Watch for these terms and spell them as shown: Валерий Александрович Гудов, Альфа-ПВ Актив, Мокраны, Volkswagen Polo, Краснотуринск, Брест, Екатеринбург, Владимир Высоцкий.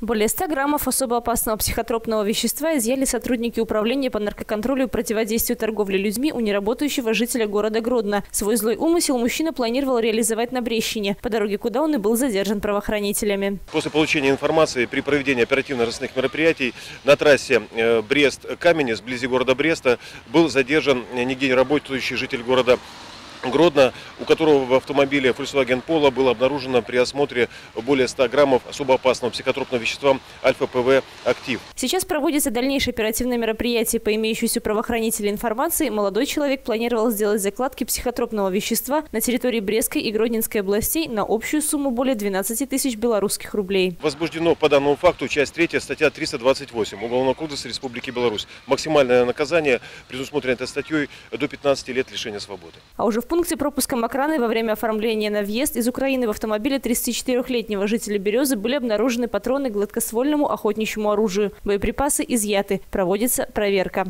Более 100 граммов особо опасного психотропного вещества изъяли сотрудники управления по наркоконтролю и противодействию торговле людьми у неработающего жителя города Гродно. Свой злой умысел мужчина планировал реализовать на Брещине, по дороге куда он и был задержан правоохранителями. После получения информации при проведении оперативно-розыскных мероприятий на трассе Брест-Каменец, вблизи города Бреста, был задержан нигде не работающий житель города Гродно, у которого в автомобиле Volkswagen Polo было обнаружено при осмотре более 100 граммов особо опасного психотропного вещества Альфа-ПВ Актив. Сейчас проводится дальнейшее оперативное мероприятие. По имеющейся у правоохранителей информации, молодой человек планировал сделать закладки психотропного вещества на территории Брестской и Гродненской областей на общую сумму более 12 тысяч белорусских рублей. Возбуждено по данному факту часть 3, статья 328 Уголовного кодекса Республики Беларусь. Максимальное наказание предусмотрено этой статьей до 15 лет лишения свободы. А уже в пункте пропуска Мокраны во время оформления на въезд из Украины в автомобиле 34-летнего жителя Березы были обнаружены патроны к гладкоствольному охотничьему оружию. Боеприпасы изъяты. Проводится проверка.